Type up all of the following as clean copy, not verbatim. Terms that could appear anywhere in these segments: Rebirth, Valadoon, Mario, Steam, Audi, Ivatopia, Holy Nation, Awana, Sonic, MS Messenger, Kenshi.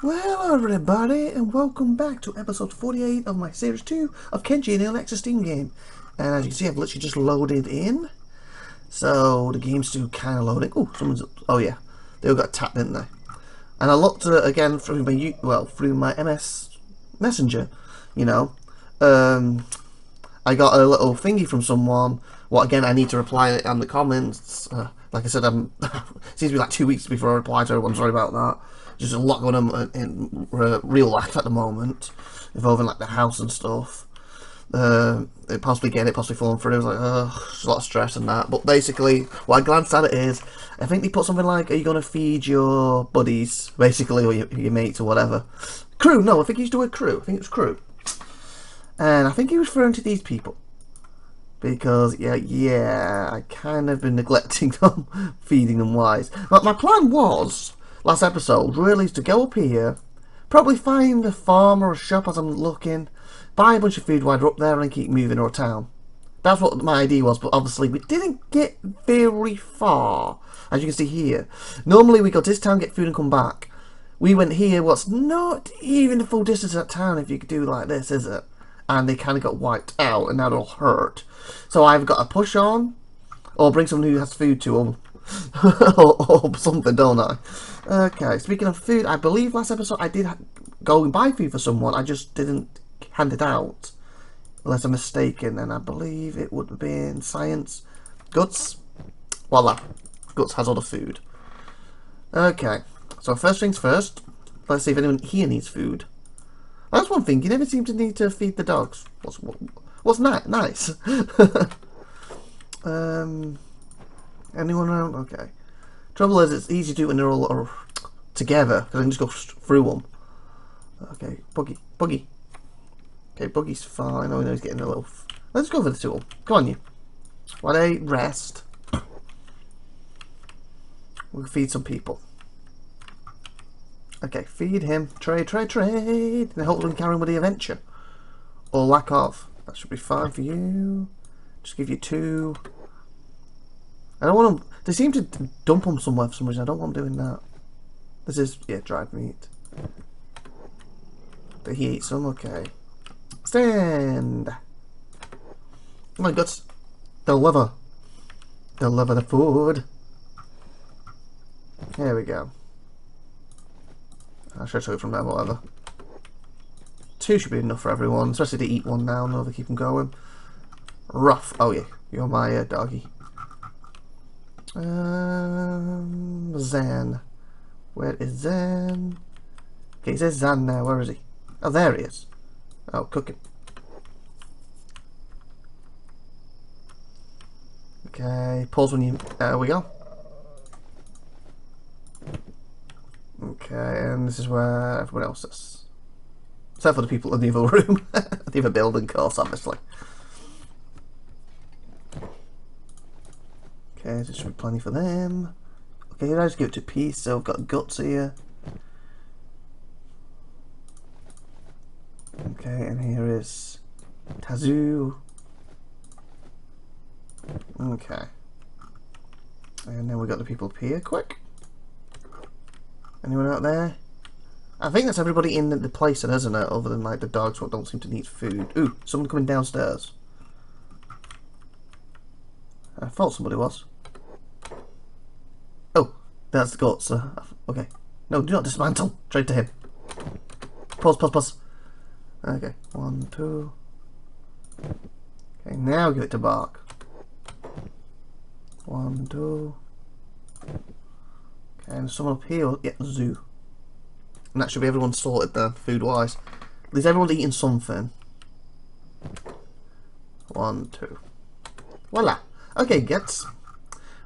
Well, hello everybody, and welcome back to episode 48 of my series 2 of Kenshi, an early access Steam game. And as you can see, I've literally just loaded in, so the game's still kind of loading. Oh, someone's up. Oh yeah, they all got tapped, didn't they? And I looked at it again through my MS Messenger. You know, I got a little thingy from someone. Well, again, I need to reply on the comments. Like I said, seems to be like 2 weeks before I reply to everyone. Sorry about that. Just a lot going on in real life at the moment, involving like the house and stuff. It possibly getting it, possibly falling through. It was like, oh, a lot of stress and that. But basically, what I glanced at it is, I think they put something like, "Are you gonna feed your buddies, basically, or your mates or whatever?" Crew? No, I think he used the word crew. I think it was crew, and I think he was referring to these people. Because, yeah, I kind of been neglecting them, feeding them wise. But my plan was, last episode, really is to go up here, probably find a farm or a shop as I'm looking, buy a bunch of food while we're up there and keep moving our town. That's what my idea was, but obviously we didn't get very far, as you can see here. Normally we go to this town, get food and come back. We went here, what's not even the full distance of that town if you could do like this, is it? And they kind of got wiped out, and now they're all hurt. So I've got to push on, or bring someone who has food to them, or something, don't I? Okay, speaking of food, I believe last episode I did go and buy food for someone, I just didn't hand it out, unless I'm mistaken, and I believe it would have been science. Guts? Voila, Guts has all the food. Okay, so first things first, let's see if anyone here needs food. That's one thing, you never seem to need to feed the dogs. What's nice? Anyone around? Okay. Trouble is, it's easy to do when they're all together, because I can just go through them. Okay, Buggy. Okay, Buggy's fine. Oh, no, he's getting a little... Let's go for the tool. Come on, you. While they rest, we'll feed some people. Okay, feed him. Trade. And hopefully we can carry on with the adventure. Or lack of. That should be fine for you. Just give you 2. I don't want them... They seem to dump them somewhere for some reason. I don't want them doing that. This is... Yeah, dried meat. Did he eat some? Okay. Stand! Oh my guts. Deliver. Deliver the food. There we go. I should show it from there, whatever. 2 should be enough for everyone, especially to eat one now, and they keep them going. Rough. Oh yeah, you're my doggy. Zan. Where is Zan? Okay, he says Zan now, where is he? Oh, there he is. Oh, cooking. Okay, pause when you... There we go. Okay, and this is where everyone else is. Except for the people in the other room. The other building, of course, obviously. Okay, so should be plenty for them. Okay, I just give it to Peace, so I've got Guts here. Okay, and here is Tazu. Okay. And then we got the people up here, quick. Anyone out there? I think that's everybody in the place, isn't it? Other than like the dogs what don't seem to need food. Ooh, someone coming downstairs. I thought somebody was. Oh, that's the Guts. Okay. No, do not dismantle. Trade to him. Pause. Okay, 1, 2. Okay, now give it to Bark. 1, 2. And someone up here, yeah, Zoo. And that should be everyone sorted there, food-wise. At least everyone's eating something. 1, 2. Voila. Okay, Gets.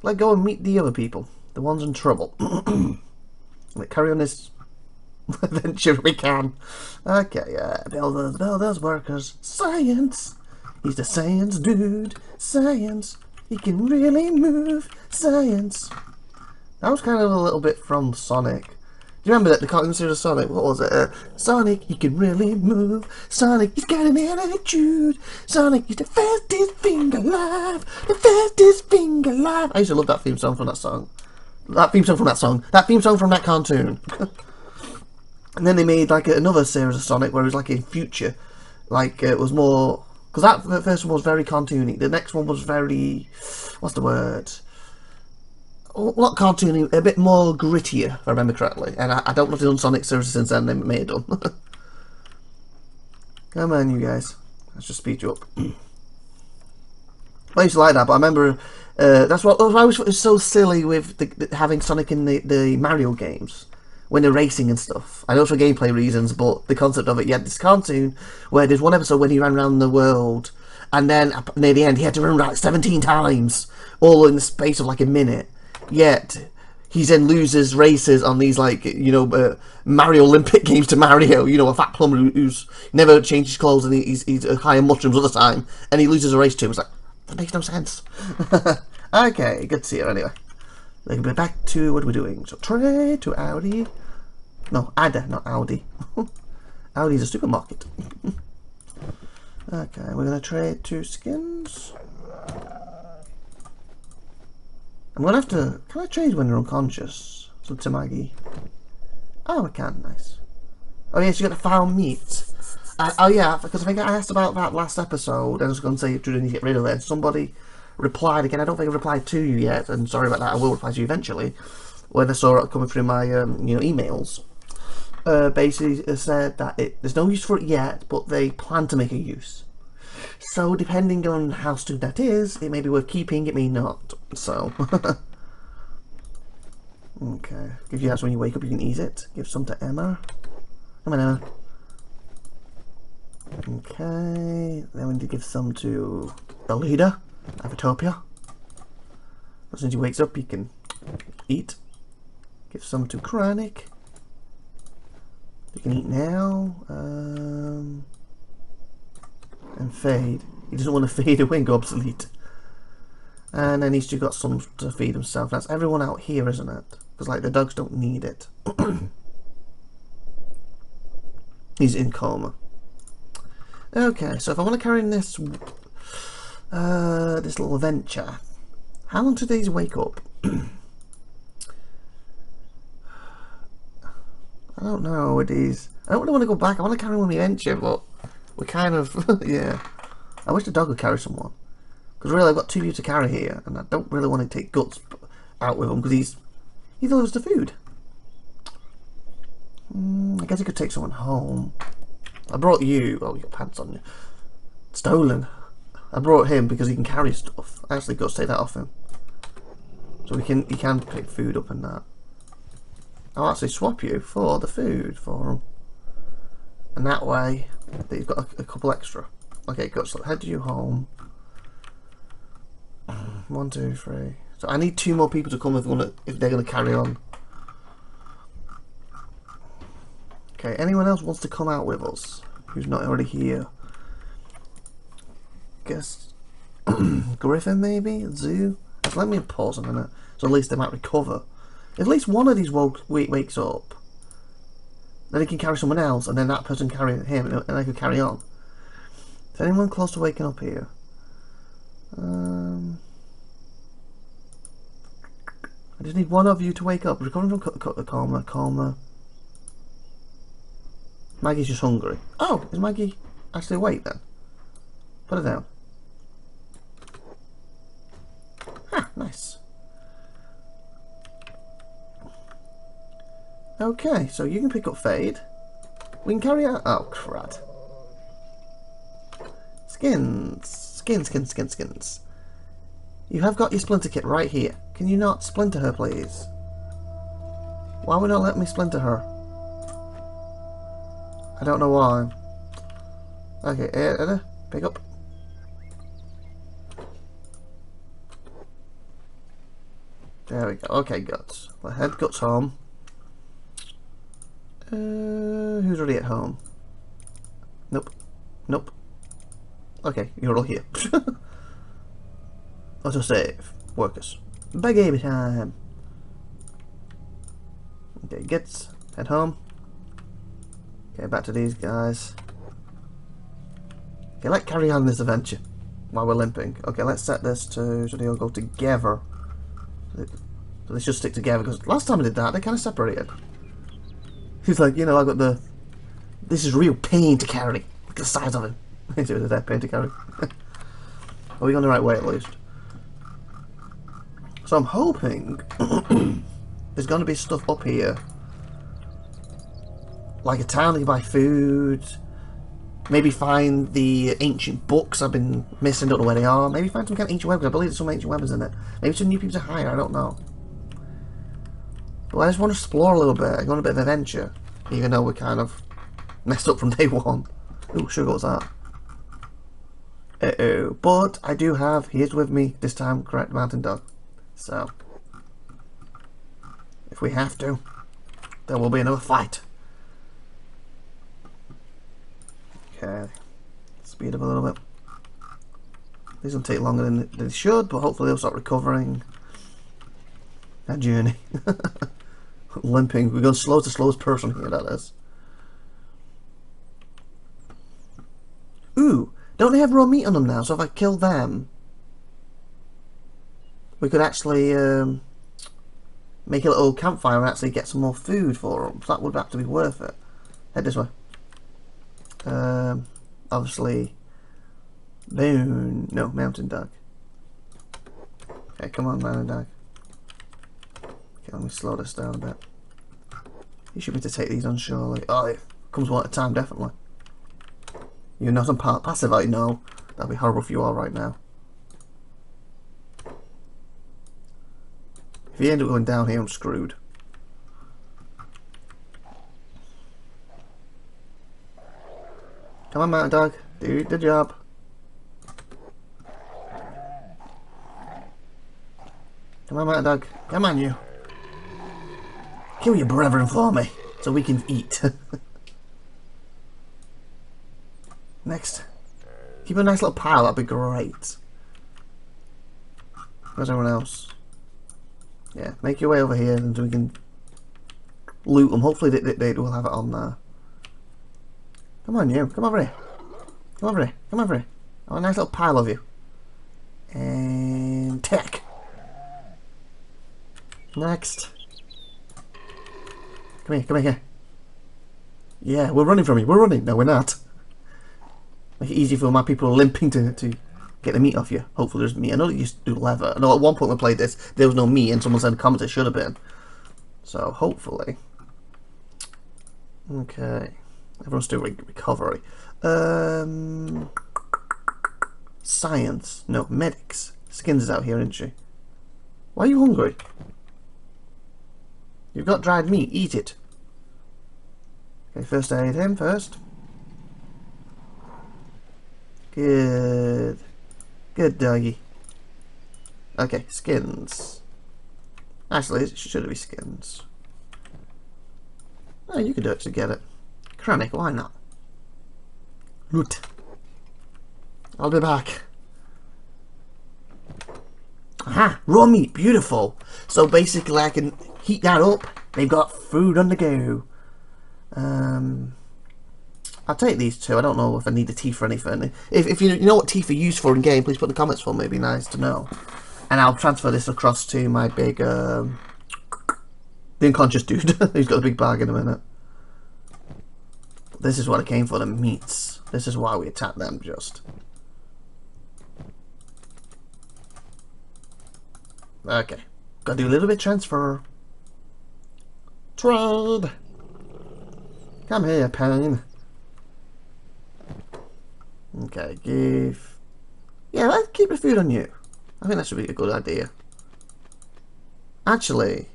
Let's go and meet the other people. The ones in trouble. Let's carry on this adventure if we can. Okay, builders, workers. Science. He's the science dude. Science. He can really move. Science. That was kind of a little bit from Sonic. Do you remember that? The cartoon series of Sonic, what was it? Sonic, he can really move. Sonic, he's got an attitude. Sonic, he's the fastest thing alive. The fastest thing alive. I used to love that theme song from that song. That theme song from that cartoon. And then they made like another series of Sonic where it was like in future, like it was more, because that first one was very cartoony. The next one was very, what's the word? Not cartoony, a bit more grittier, if I remember correctly. And I don't know if they've done Sonic series since then. They may have done. Come on, you guys. Let's just speed you up. I used to like that, but I remember that's what I always thought it was so silly with having Sonic in the Mario games. When they're racing and stuff. I know for gameplay reasons, but the concept of it, you had this cartoon where there's one episode when he ran around the world, and then near the end he had to run around like 17 times, all in the space of like a minute. Yet he then loses races on these, like, you know, Mario Olympic games to Mario, you know, a fat plumber who's never changed his clothes and he's high on mushrooms all the time, and he loses a race to him. It's like, that makes no sense. Okay, good to see you anyway. They can be back to what we're doing. So try to Audi. No, Ada, not Audi. Audi's a supermarket. Okay, we're gonna trade 2 skins. I'm gonna have to. Can I trade when they're unconscious? So Tamagi. Oh, I can. Nice. Oh yeah, she got the foul meat. Oh yeah, because I think I asked about that last episode. And I was gonna say you didn't get rid of it. Somebody replied again. I don't think I replied to you yet, and sorry about that. I will reply to you eventually when I saw it coming through my you know, emails. Basically said that there's no use for it yet, but they plan to make a use. So depending on how soon that is, it may be worth keeping, it may not. So okay, if you that's when you wake up, you can eat it. Give some to Emma. Come on, Emma. Okay, then we need to give some to the leader. Ivatopia. As soon as he wakes up, he can eat. Give some to Chronic. He can eat now. And Fade. He doesn't want to fade away and go obsolete. And then he's just got some to feed himself. That's everyone out here, isn't it? Because, like, the dogs don't need it. He's in coma. Okay, so if I want to carry in this... this little adventure. How long do these wake up? I don't know. It is. I don't really want to go back. I want to carry on the adventure, but we're kind of yeah. I wish the dog would carry someone, because really I've got 2 people to carry here, and I don't really want to take Guts out with him because he thought it was the food. I guess he could take someone home. I brought you. Oh, you got pants on you. Stolen. I brought him because he can carry stuff. I actually got to take that off him. So he can pick food up and that. I'll actually swap you for the food for him. And that way, you've got a couple extra. Okay, good. So head you home. 1, 2, 3. So I need 2 more people to come if they're going to carry on. Okay, anyone else wants to come out with us who's not already here? Guess Griffin, maybe Zoo. Let me pause a minute, so at least they might recover. At least one of these wakes up, then he can carry someone else, and then that person carrying him, and they could carry on. Is anyone close to waking up here? I just need one of you to wake up. Recovering from coma. Maggie's just hungry. Oh, is Maggie actually awake then? Put it down. Ah, nice. Okay, so you can pick up Fade. We can carry out. Oh, crud. Skins. Skins. You have got your splinter kit right here. Can you not splinter her, please? Why would not let me splinter her? I don't know why. Okay, Edda, pick up. There we go. Okay, Guts. Well, head Guts home. Who's already at home? Nope. Okay, you're all here. Auto save. Workers. Baby time. Okay, Guts. Head home. Okay, back to these guys. Okay, let's carry on this adventure while we're limping. Okay, let's set this to so they all go together. So they should stick together, because last time I did that, they kind of separated. He's like, you know, I got the... This is real pain to carry. Look at the size of him. It was that pain to carry. Are we on the right way at least? So I'm hoping there's going to be stuff up here. Like a town that you buy food. Maybe find the ancient books I've been missing, don't know where they are. Maybe find some kind of ancient weapons. I believe there's some ancient weapons in it. Maybe some new people to hire, I don't know. But I just want to explore a little bit. I go on a bit of adventure. Even though we're kind of messed up from day one. Ooh, sugar, what's that? Uh-oh. But I do have, he is with me this time, correct mountain dog. So, if we have to, there will be another fight. Okay, speed up a little bit. These will take longer than they should, but hopefully they'll start recovering that journey. Limping, we're going slow to slowest person here, that is. Ooh, don't they have raw meat on them now? So if I kill them, we could actually make a little campfire and actually get some more food for them. So that would have to be worth it. Head this way. Obviously, boom. No, mountain duck. Okay, come on, mountain duck. Okay, let me slow this down a bit. You should be able to take these on surely. Oh, it comes one at a time, definitely. You're not on passive, I know. That'd be horrible if you are right now. If you end up going down here, I'm screwed. Come on, mountain dog. Do the job. Come on, mountain dog. Come on, you. Kill your brethren for me, so we can eat. Next. Keep a nice little pile, that'd be great. Where's everyone else? Yeah, make your way over here and we can loot them. Hopefully they will have it on there. Come on you, come over here. Come over here, come over here. I want a nice little pile of you. And tech. Next. Come here, come here. Yeah, we're running from you, we're running. No, we're not. Make it easy for my people limping to get the meat off you. Hopefully there's meat. I know you used to do leather. I know at one point we played this, there was no meat and someone said in the comments it should have been. So hopefully. Okay. Everyone's doing recovery. Science. No, medics. Skins is out here, isn't she? Why are you hungry? You've got dried meat. Eat it. Okay, first aid him first. Good. Good doggy. Okay, skins. Actually, should it be skins? Oh, you could actually get it. Chronic, why not? Loot. I'll be back. Aha! Raw meat, beautiful. So basically I can heat that up. They've got food on the go. I'll take these two. I don't know if I need a teeth for anything. If you know what teeth are used for in game, please put in the comments for me. It'd be nice to know. And I'll transfer this across to my big, the unconscious dude. He's got a big bag in a minute. This is what I came for, the meats. This is why we attack them, just. Okay. Gotta do a little bit transfer. Trade! Come here, pain. Okay, give... Yeah, let's keep the food on you. I think that should be a good idea. Actually...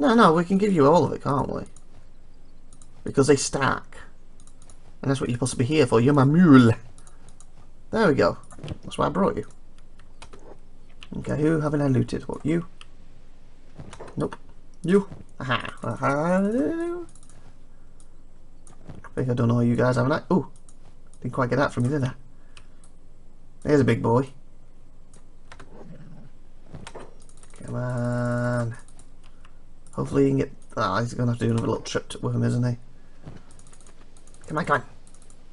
No, no, we can give you all of it, can't we? Because they stack. And that's what you're supposed to be here for. You're my mule. There we go. That's why I brought you. Okay, who haven't I looted? What, you? Nope. You? Aha. Aha. I think I don't know you guys, haven't I? Ooh. Didn't quite get that from you, did I? There's a big boy. Come on. Hopefully you can get... Ah, oh, he's going to have to do another little trip with him, isn't he? Come on, come on.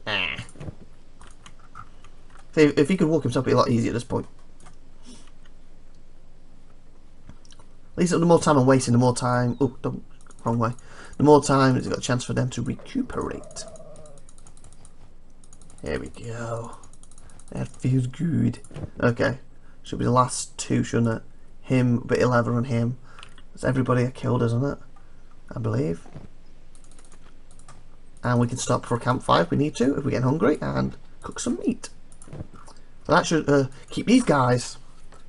Ah. See, if he could walk himself, it'd be a lot easier at this point. At least the more time I'm wasting, the more time... Oh, don't... wrong way. The more time, it's got a chance for them to recuperate. Here we go. That feels good. Okay. Should be the last two, shouldn't it? Him, bit 11 on him. That's everybody I killed, isn't it? I believe. And we can stop for a campfire if we need to, if we're getting hungry, and cook some meat. So that should keep these guys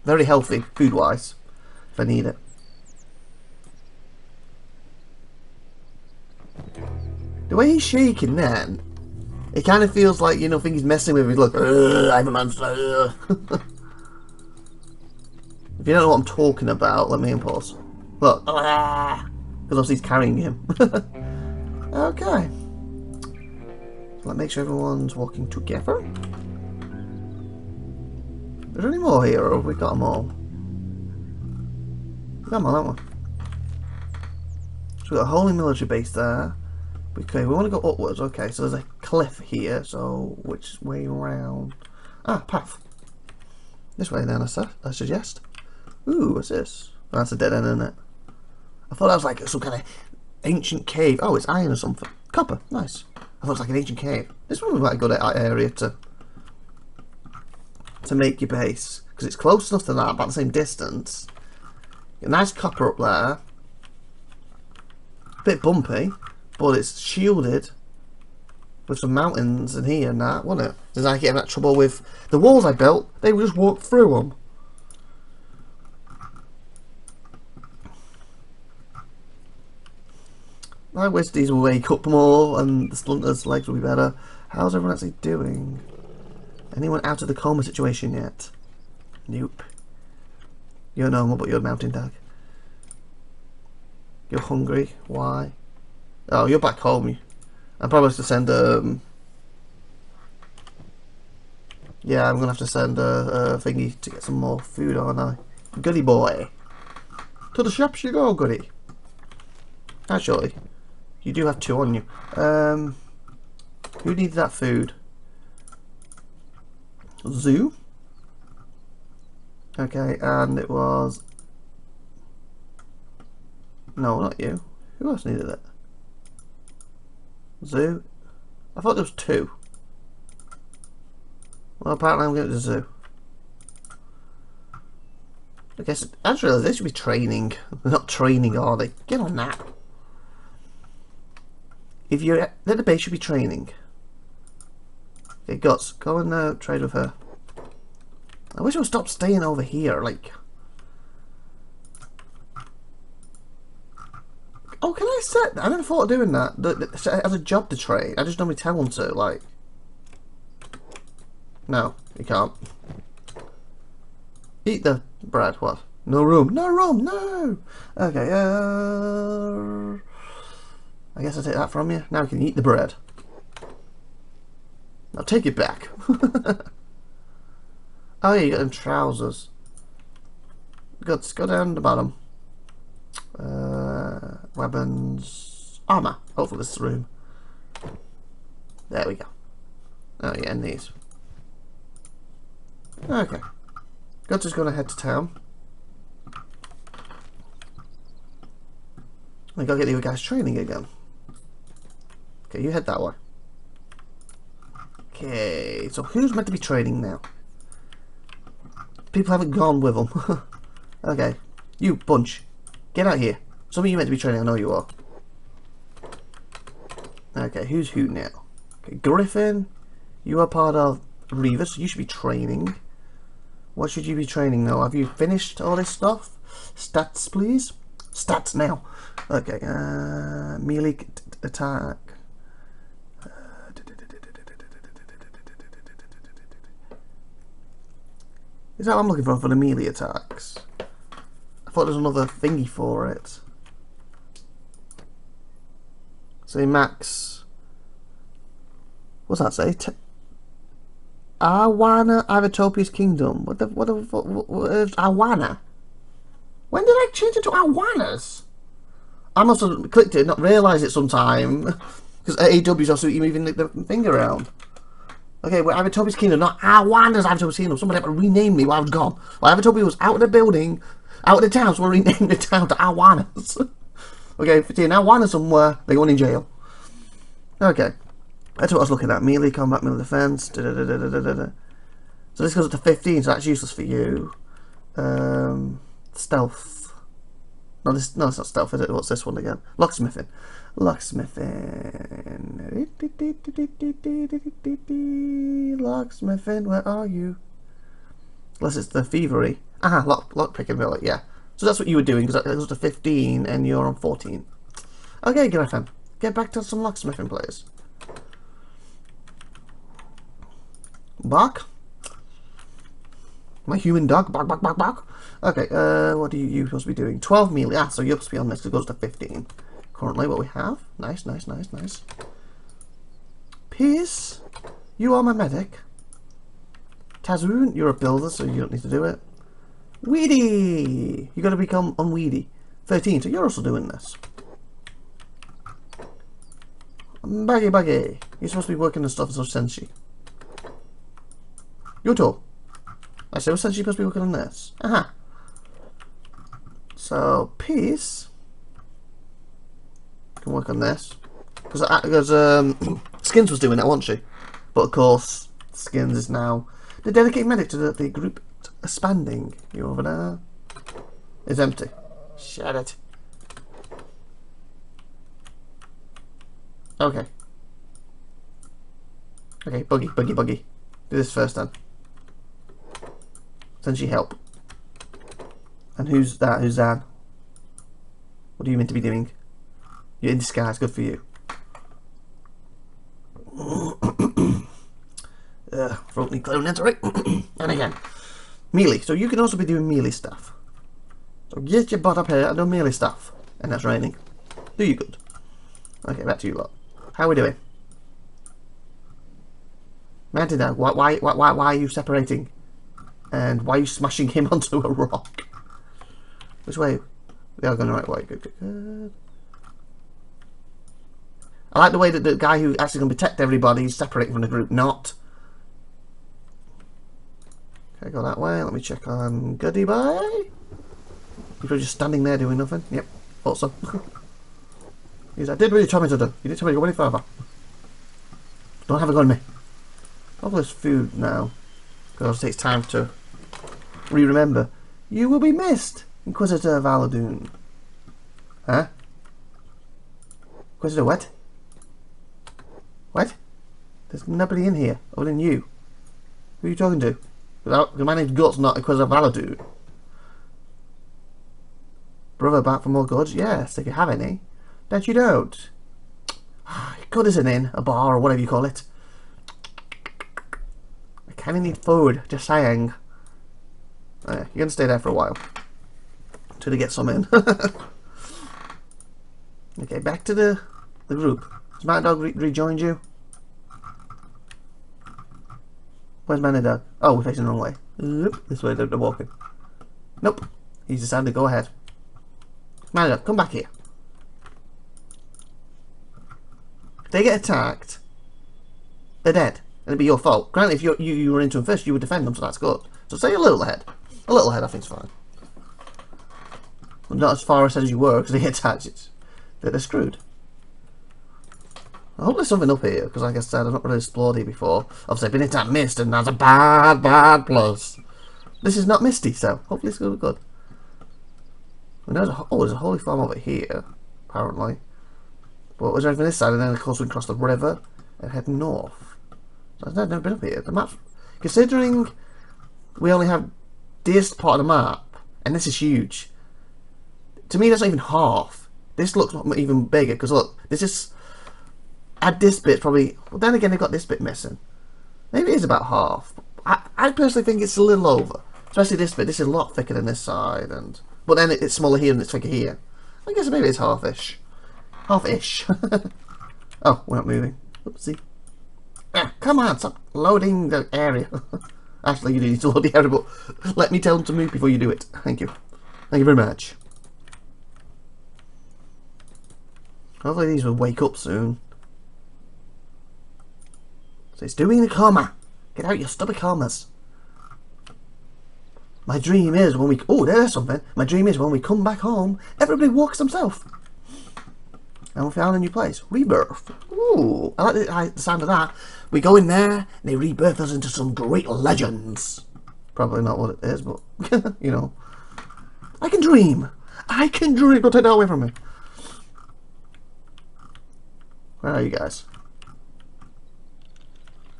very healthy, food-wise, if I need it. The way he's shaking then, it kind of feels like, you know, think he's messing with me. Look, I'm a monster. If you don't know what I'm talking about, let me pause. Look, because obviously he's carrying him. Okay. So let's make sure everyone's walking together. Is there any more here, or have we got them all? We've got them all, haven't we? So we've got a holy military base there. Okay, we want to go upwards. Okay, so there's a cliff here, so which way around? Ah, path. This way then, I suggest. Ooh, what's this? Oh, that's a dead end, isn't it? I thought that was like some kind of ancient cave. Oh, it's iron or something. Copper, nice. I thought it was like an ancient cave. This one would be quite a good area to make your base, because it's close enough to that, about the same distance. Got nice copper up there. A bit bumpy. But it's shielded with some mountains in here and that, wasn't it? Did I get that trouble with the walls I built? They would just walk through them. My Wizardies will wake up more and the Slunter's legs will be better. How's everyone actually doing? Anyone out of the coma situation yet? Nope. You're normal, but you're a mountain dog. You're hungry. Why? Oh, you're back home. I'm probably to send yeah, I'm gonna have to send a thingy to get some more food, aren't I? Goody boy, to the shops you go, goody. Actually, you do have two on you. Who needs that food? Zoo. Okay, and it was no, not you. Who else needed it? Zoo? I thought there was two. Well, apparently I'm going to the zoo. I guess, I just realised they should be training. They're not training, are they? Get on that. If you're, then the base should be training. Okay, Guts, go and trade with her. I wish I would stop staying over here, like. Oh, can I set that? I never thought of doing that. As a job to trade. I just normally tell them to, like. No, you can't. Eat the bread. What? No room. No room. No. Okay. I guess I take that from you. Now you can eat the bread. Now take it back. Oh, yeah, you got them trousers. Good. Go down the bottom. Weapons, armor. Hopefully this room. There we go. Oh yeah, and these. Okay. Guts is gonna head to town. We gotta get the other guys training again. Okay, you head that way. Okay, so who's meant to be training now? People haven't gone with them. Okay, you bunch. Get out here. Some of you meant to be training, I know you are. Okay, who's who now? Okay, Griffin, you are part of Revis, so you should be training. What should you be training now? Have you finished all this stuff? Stats, please. Stats now. Okay, melee attack. Is that what I'm looking for the melee attacks? I thought there was another thingy for it. Say max. What's that say? Awana, Ivatopia's kingdom. What is Awana? When did I change it to Awanas? I must have clicked it and not realised it sometime. Because AW's also moving the thing around. Okay, well, Ivatopia's kingdom, not Awana's Ivatopia's kingdom. Somebody had to rename me while I was gone. Well, Ivatopia was out of the building, out of the town, so we renamed the town to Awana's. Okay, for taking Awana somewhere, they're going in jail. Okay. That's what I was looking at. Melee combat, middle defense. Da, da, da, da, da, da, da. So this goes up to 15, so that's useless for you. Stealth. No, this, no, it's not stealth, is it? What's this one again? Locksmithing. Locksmithing. Locksmithing, where are you? Unless it's the thievery. Ah, lock picking millet, yeah. So that's what you were doing, because that goes up to 15 and you're on 14. Okay, Griffin. Get back to some locksmithing players. Bark. My human dog. Bark, bark, bark, bark. Okay, what are you supposed to be doing? 12 melee. Ah, so you're supposed to be on this. It goes to 15. Currently, what we have. Nice, nice, nice, nice. Pierce, you are my medic. Tazoon, you're a builder, so you don't need to do it. Weedy, you got to become unweedy. 13, so you're also doing this. Baggy, baggy. You're supposed to be working on stuff as well, Senshi. Yoto. I said, well, Senshi supposed to be working on this. Aha. So, Peace. Can work on this. Because Skins was doing that, wasn't she? But of course, Skins is now the dedicated medic to the group expanding. You over there? It's empty. Shut it. Okay. Okay, buggy, buggy, buggy. Do this first then. Senshi, help. And who's that? Who's that? What are you meant to be doing? You're in disguise. Good for you. Throatly clone, that's right. And again. Melee. So you can also be doing melee stuff. So get your butt up here and do melee stuff. And that's raining. Do you good. Okay, back to you lot. How are we doing? Mantidad, why are you separating? And why are you smashing him onto a rock? Which way? They are going the right way. Good, good, good. I like the way that the guy who actually going to protect everybody is separating from the group, not. Okay, go that way. Let me check on Goody Bye. You're just standing there doing nothing. Yep, also. He's like, I did what you told me to do. You didn't tell me to go any further. Don't have a gun on me. All this food now, because it takes time to re-remember. You will be missed, Inquisitor Valadoon. Huh? Inquisitor what? What? There's nobody in here, other than you. Who are you talking to? Because my name's Guts, not Inquisitor Valadoon. Brother, back for more goods? Yes, if you have any. That you don't. Good isn't in a bar or whatever you call it. I kinda need food, just saying. Oh, yeah. You're gonna stay there for a while. Until they get some in. Okay, back to the group. Has Mad Dog rejoined you? Where's Mad Dog? Oh, we're facing the wrong way. Oop, this way, they're walking. Nope. He's decided to go ahead. Mad Dog, come back here. If they get attacked, they're dead. It'd be your fault. Granted, if you were into them first, you would defend them, so that's good. So stay a little ahead. A little ahead, I think's fine. But not as far as you were, because they hit hatchets. They're screwed. I hope there's something up here, because like I said, I've not really explored here before. Obviously, I've been hit that mist, and that's a bad, bad place. This is not misty, so hopefully it's going to be good. And there's there's a holy farm over here, apparently. But was there anything this side? And then, of course, we can cross the river and head north. I've never been up here. The map, considering we only have this part of the map, and this is huge. To me, that's not even half. This looks even bigger because look, this is at this bit probably. Well, then again, they've got this bit missing. Maybe it is about half. I personally think it's a little over, especially this bit. This is a lot thicker than this side, and but then it's smaller here and it's thicker here. I guess maybe it's half-ish, half-ish. Oh, we're not moving. Oopsie. Ah, come on, stop loading the area. Actually, you do need to load the area, but let me tell them to move before you do it. Thank you. Thank you very much. Hopefully these will wake up soon. So it's doing the karma. Get out your stubborn karmas. My dream is when we... Oh, there's something. My dream is when we come back home, everybody walks themselves. and we found a new place. Rebirth. Ooh, I like the sound of that. We go in there and they rebirth us into some great legends. Probably not what it is, but you know. I can dream. I can dream. Don't take that away from me. Where are you guys?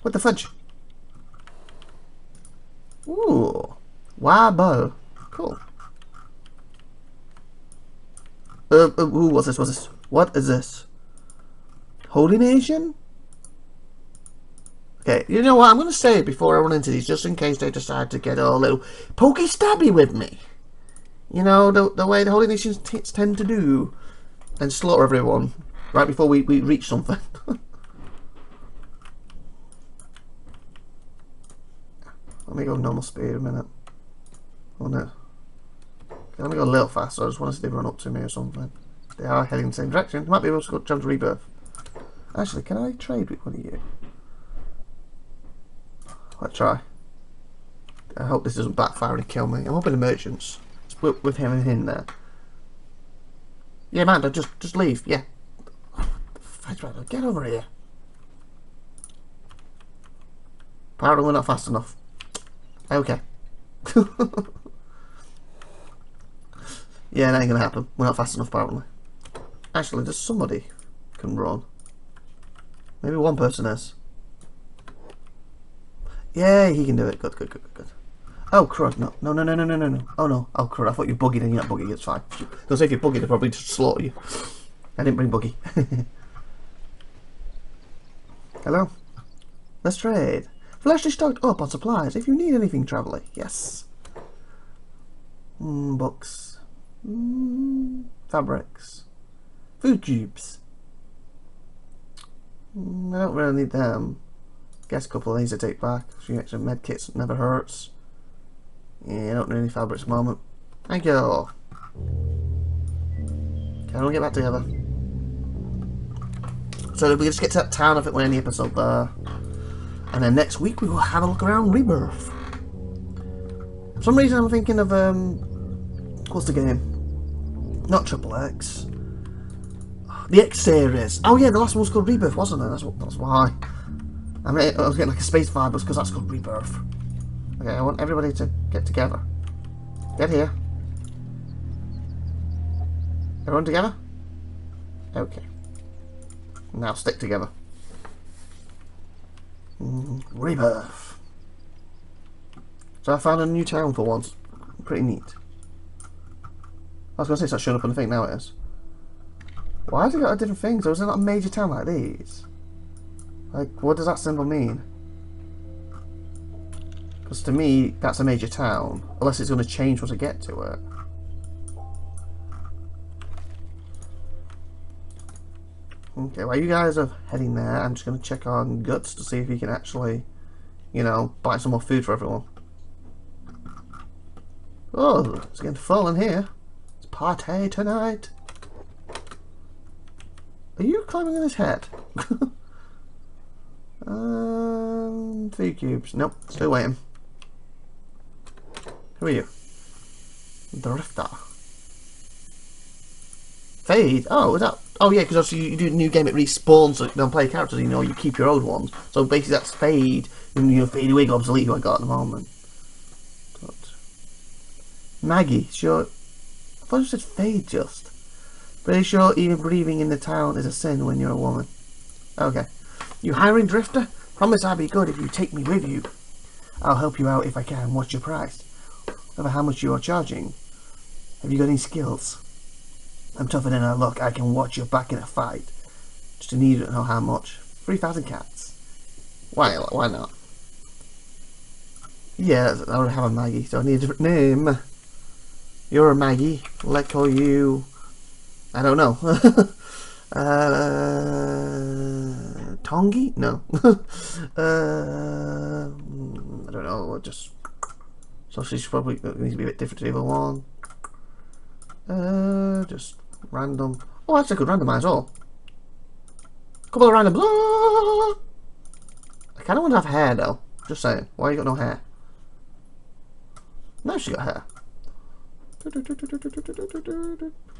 What the fudge? Ooh. Wabo. Cool. Ooh, what's this? What's this? What is this? Holy Nation? Okay, you know what? I'm going to say it before I run into these, just in case they decide to get all little pokey stabby with me. You know, the way the Holy Nations tend to do. And slaughter everyone right before we reach something. Let me go normal speed a minute. Oh no. Okay, let me go a little faster. I just want to see if they run up to me or something. They are heading in the same direction. They might be able to go jump to Rebirth. Actually, can I trade with one of you? Let's try. I hope this doesn't backfire and kill me. I'm hoping the merchants. With him and him there. Yeah, man, just leave. Yeah. Get over here. Apparently we're not fast enough. Okay. Yeah, that ain't gonna happen. We're not fast enough, apparently. Actually, there's somebody can run. Maybe one person is. Yeah, he can do it. Good, good, good, good. Oh crud, no, no, no, no, no, no, no, no. Oh no, oh crud, I thought you were buggied and you're not buggied, it's fine. Because if you're buggied, they'll probably just slaughter you. I didn't bring buggy. Hello? Let's trade. Fleshly stocked up on supplies. If you need anything, traveller. Yes. Books. Fabrics. Food tubes. I don't really need them. Guess a couple of these to take back. A few extra med kits, never hurts. Yeah, I don't need any fabrics at the moment. Thank you. Can we get back together? So we just get to that town if it went in the episode there. And then next week we will have a look around Rebirth. For some reason I'm thinking of what's the game? Not Triple X. The X series. Oh yeah, the last one was called Rebirth, wasn't it? That's why. I mean, I was getting like a space vibe, because that's called Rebirth. Okay, I want everybody to get together. Get here. Everyone together? Okay. Now stick together. Rebirth. So I found a new town for once. Pretty neat. I was going to say it's not showing up on the thing, now it is. Why have they got different things? Or is there not a major town like these? Like, what does that symbol mean? Because to me, that's a major town. Unless it's going to change once I get to it. Okay, while you guys are heading there, I'm just going to check on Guts to see if he can actually, you know, buy some more food for everyone. Oh, it's getting full in here. It's party tonight. Are you climbing in his head? Food cubes. Nope, still waiting. Who are you? Drifter. Fade? Oh, is that... Oh, yeah, because obviously you do a new game, it respawns, so you don't play characters, you know, you keep your old ones. So basically that's Fade, and you know, Fade Wig Obsolete, who I got at the moment. But Maggie, sure... I thought you said Fade just. Pretty sure even breathing in the town is a sin when you're a woman. Okay. You hiring, Drifter? Promise I'll be good if you take me with you. I'll help you out if I can. What's your price? Over how much you are charging. Have you got any skills? I'm tougher than I look. I can watch your back in a fight. Just need to know how much. 3,000 cats. Why not? Yeah, I already have a Maggie, so I need a different name. You're a Maggie. Let's call you... I don't know. Tongi? No. I don't know, just... So she's probably needs to be a bit different to the other one. Just random. Oh, that's a good randomize all. Couple of randoms. Ah! I kind of want to have hair though. Just saying. Why you got no hair? No, she got hair.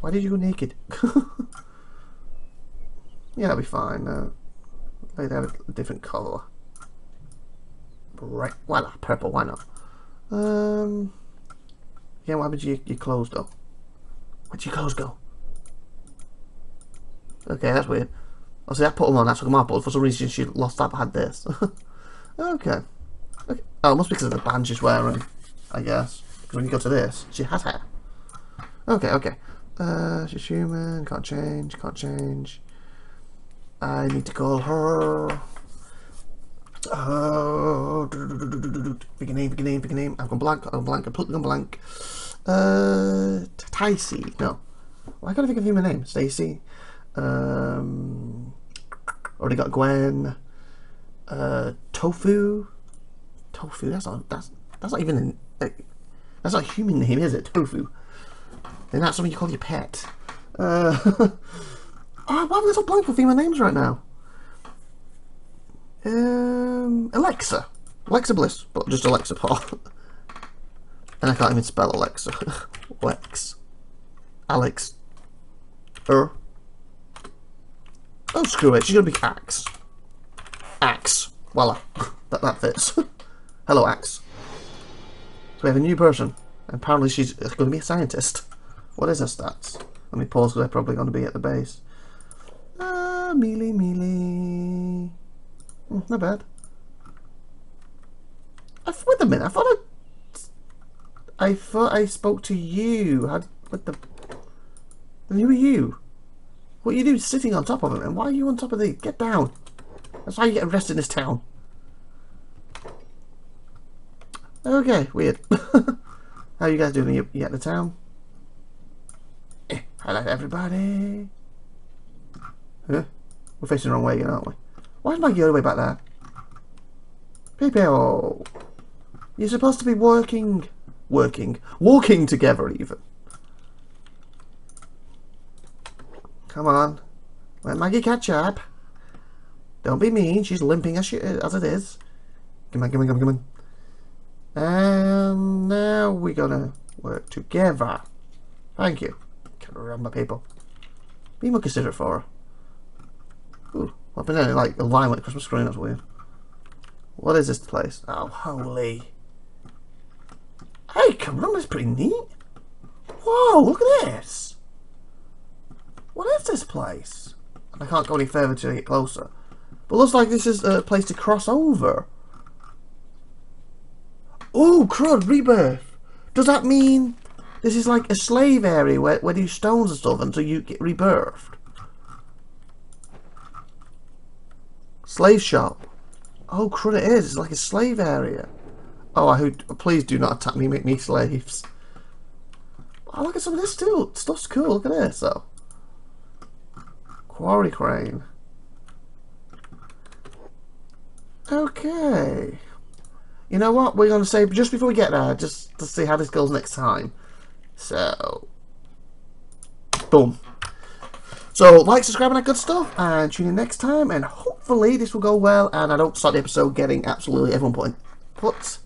Why did you go naked? Yeah, that'll be fine. They have a different colour. Right, voila, purple, why not? Yeah, what happened to your clothes though? Where'd your clothes go? Okay, that's weird. Oh, see, I put them on, I took them out, but for some reason she lost that but had this. Okay. Okay. Oh, it must be because of the band she's wearing, I guess. Because when you go to this, she has hair. Okay, okay. She's human, can't change, can't change. I need to call her. Oh, pick a name, pick a name, pick a name. I've gone blank, I've gone blank, I've put them blank. Ticey, no. Why can't I think of human name? Stacy. Already got Gwen. Tofu. Tofu, that's not even that's not a human name, is it? Tofu. And that's something you call your pet. Oh, why am I so blank for female names right now? Alexa. Alexa Bliss, but just Alexa Paul. And I can't even spell Alexa. Lex. Alex. Oh, screw it. She's going to be Axe. Axe. Voila. that fits. Hello, Axe. So we have a new person. Apparently she's going to be a scientist. What is her stats? Let me pause because they're probably going to be at the base. Melee, melee. Not bad. Wait a minute, I thought I spoke to you. What the? Then who are you? What are you doing sitting on top of him? And why are you on top of the? Get down. That's how you get arrested in this town. Okay, weird. How are you guys doing? You at the town? Hello, everybody. Huh? We're facing the wrong way again, aren't we? Why is my Yoda way back there? Peepeo! You're supposed to be walking together even. Come on, let Maggie catch up. Don't be mean. She's limping as it is. Come on, come on, come on, come on. And now we're gonna work together. Thank you. Can't remember people. Be more considerate for her. Ooh, I've been in like a line with the Christmas screen, that's weird. What is this place? Oh, holy. Hey, come on, that's pretty neat. Whoa, look at this. What is this place? I can't go any further to get closer. But looks like this is a place to cross over. Oh, crud, Rebirth. Does that mean this is like a slave area where you stones and stuff until you get rebirthed? Slave shop. Oh crud, it is. It's like a slave area. Oh, please do not attack me. Make me slaves. Oh, look at some of this too. Stuff's cool. Look at this though. Quarry crane. Okay. You know what? We're gonna save just before we get there, just to see how this goes next time. So, boom. So, like, subscribe, and that good stuff, and tune in next time, and hopefully this will go well, and I don't start the episode getting absolutely everyone put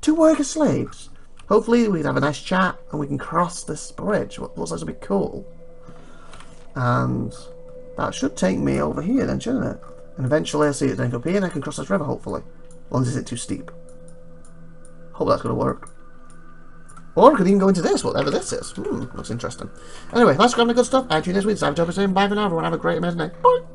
to work as slaves. Hopefully we can have a nice chat, and we can cross this bridge, what looks like it'll be cool. And that should take me over here then, shouldn't it? And eventually I see it then up here, and I can cross this river, hopefully. As long as it isn't too steep. Hope that's going to work. Or I could even go into this, whatever this is. Looks interesting. Anyway, that's kind of good stuff. And tune in this week. It's Ivatopia saying bye for now. Everyone have a great, amazing day. Bye!